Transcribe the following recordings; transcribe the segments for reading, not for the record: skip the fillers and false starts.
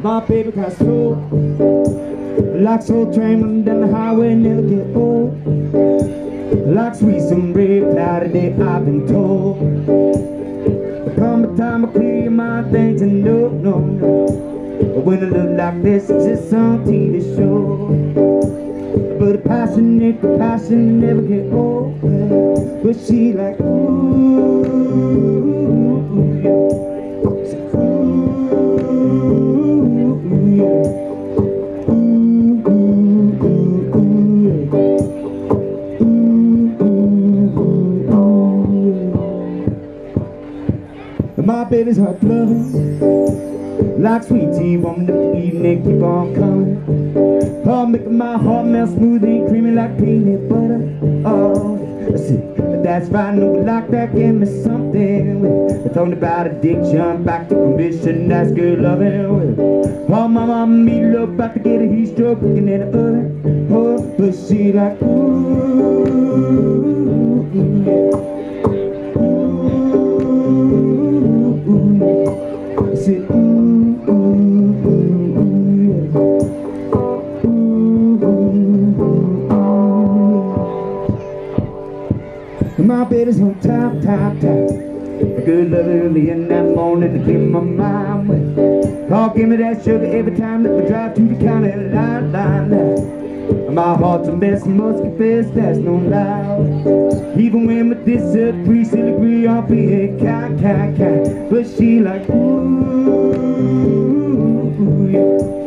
My baby got soul, like soul train running down the highway, never get old. Like sweet some bread, cloudy day, I've been told. Come a time I clear my things and no. But when it look like this, it's just on TV show. But the passion never get old. But she like ooh. My baby's heart loving, like sweet tea warming the evening, keep on coming. Oh, making my heart melt smooth and creamy like peanut butter. Oh, see, that's right, no like that, give me something. We're talking about addiction, back to conviction, that's good loving. Oh, my mama, me look, about to get a heat stroke, looking at the oven. Oh, but she like, ooh. My bed is on top. A good love early in that morning to clear my mind with. Oh, give me that sugar every time that we drive to the county line. My heart's a mess, must confess, that's no lie. Even when we disagree, still agree on being kind. But she like, ooh, yeah.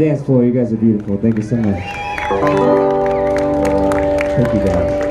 dance floor. You guys are beautiful. Thank you so much. Thank you guys.